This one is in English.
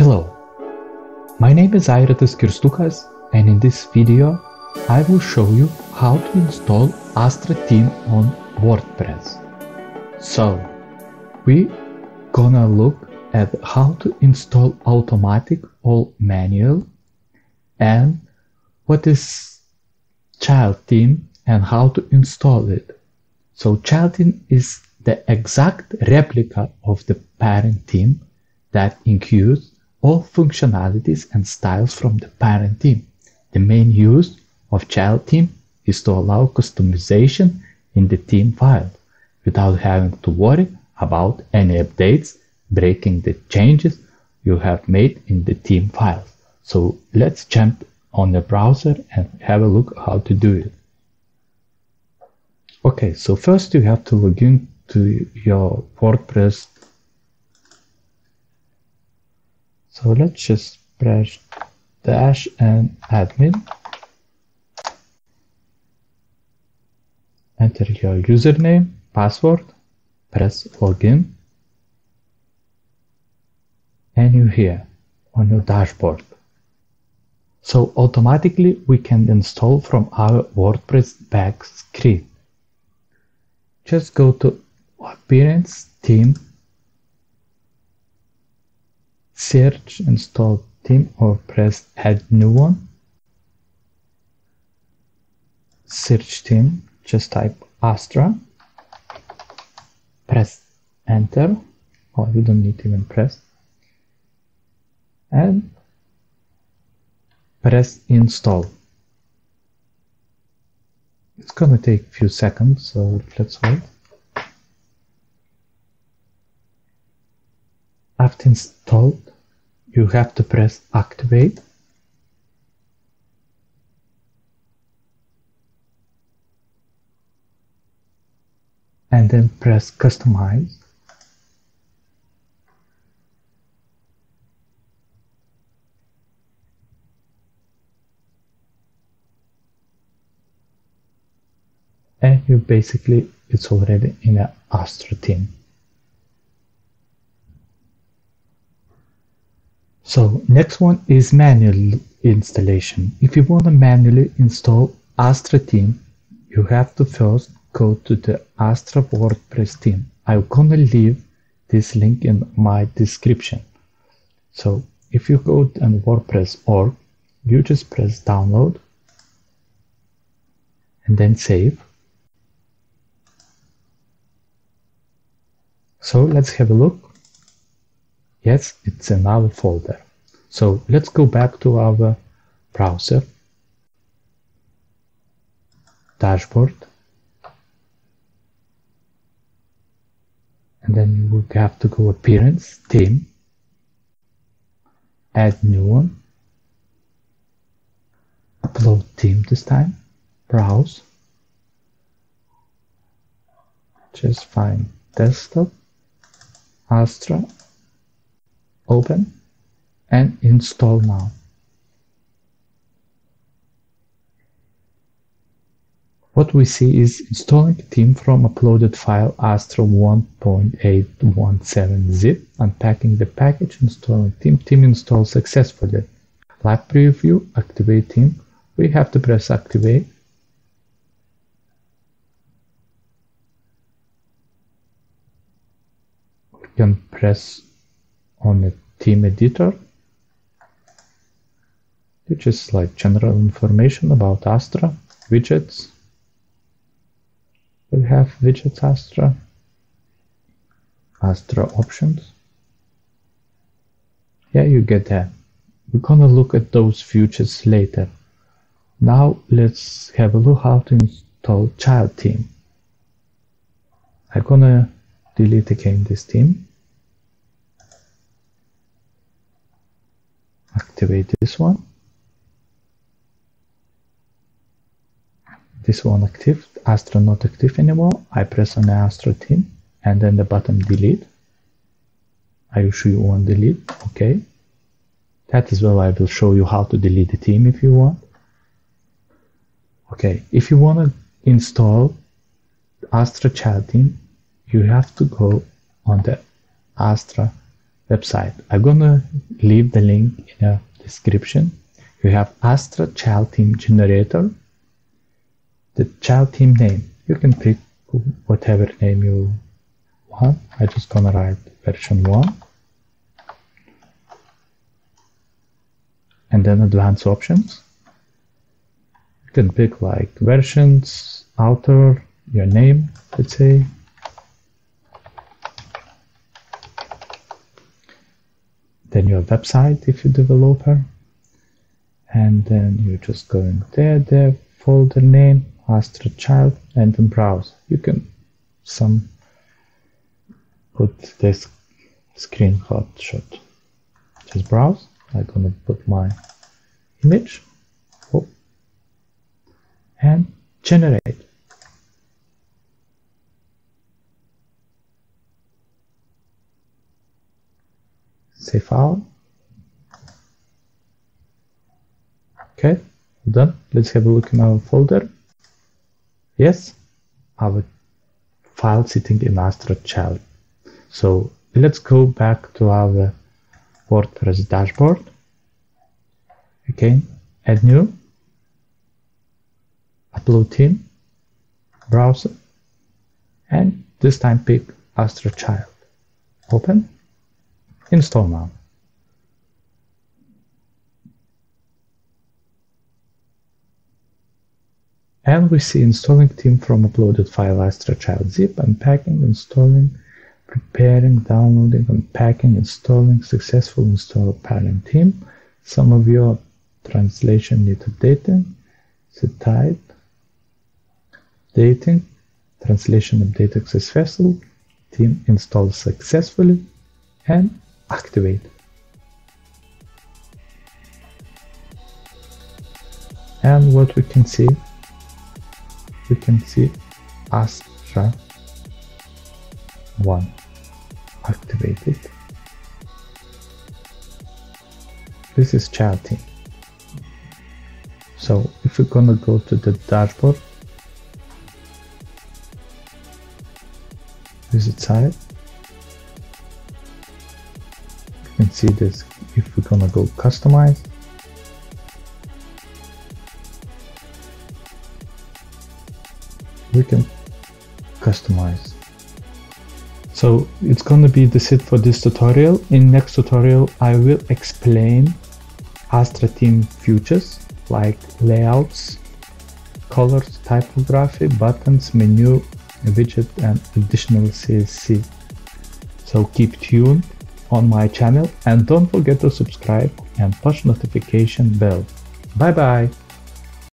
Hello, my name is Airidas Kirstukas, and in this video I will show you how to install Astra theme on WordPress. So, we gonna look at how to install automatic or manual, and what is child theme and how to install it. So child theme is the exact replica of the parent theme that includes all functionalities and styles from the parent theme. The main use of child theme is to allow customization in the theme file without having to worry about any updates breaking the changes you have made in the theme file. So let's jump on the browser and have a look how to do it. Okay, so first you have to log in to your WordPress. So let's just press dash and admin. Enter your username, password, press login, and you're here on your dashboard. So automatically we can install from our WordPress back screen. Just go to Appearance, Theme, search Install Theme or press Add New One. Search Theme. Just type Astra, press enter, or you don't need to even press, and press install. It's gonna take a few seconds, so let's wait. After installed, you have to press activate. And then press customize. And you basically, it's already in an Astra theme. So next one is manual installation. If you want to manually install Astra theme, you have to first go to the Astra WordPress theme. I'm gonna leave this link in my description. So if you go on WordPress.org, you just press download and then save. So let's have a look. Yes, it's in our folder. So let's go back to our browser, dashboard. And then you have to go Appearance, Theme, Add New One, Upload Theme this time, Browse, just find Desktop, Astra, Open, and Install Now. What we see is installing a theme from uploaded file Astra 1.817 zip, unpacking the package, installing theme, theme installed successfully. Live preview, activate theme. We have to press activate. We can press on the theme editor, which is like general information about Astra, widgets. We have widgets Astra, Astra options. Yeah, you get that. We're gonna look at those features later. Now let's have a look how to install child theme. I'm gonna delete again this theme. Activate this one. This one active, Astra not active anymore. I press on the Astra theme and then the button delete. Are you sure you want delete? Okay. That is where I will show you how to delete the theme if you want. Okay, if you want to install Astra child theme, you have to go on the Astra website. I'm gonna leave the link in the description. You have Astra child theme generator, the child theme name. You can pick whatever name you want. I'm just gonna write version 1 and then advanced options. You can pick like versions, author, your name, let's say. Then your website if you're a developer. And then you just go in there, folder name, Astra child, and then browse. You can put this screenshot. Just browse. I'm gonna put my image. Oh. And generate. Save file. Okay, done. Let's have a look in our folder. Yes, our file sitting in Astra child. So let's go back to our WordPress dashboard. Again, add new, upload theme, browser, and this time pick Astra child. Open, install now. And we see installing theme from uploaded file Astra child zip, unpacking, installing, preparing, downloading, unpacking, installing, successful install parent theme. Some of your translation need updating. So type updating, translation updated successful, theme installed successfully, and activate. And what we can see, we can see Astra 1 activated. This is child theme. So if we're gonna go to the dashboard, visit site, you can see this. If we're gonna go customize, we can customize. So it's gonna be the it for this tutorial. In next tutorial I will explain Astra theme features like layouts, colors, typography, buttons, menu, widget, and additional CSS. So keep tuned on my channel and don't forget to subscribe and push notification bell. Bye bye.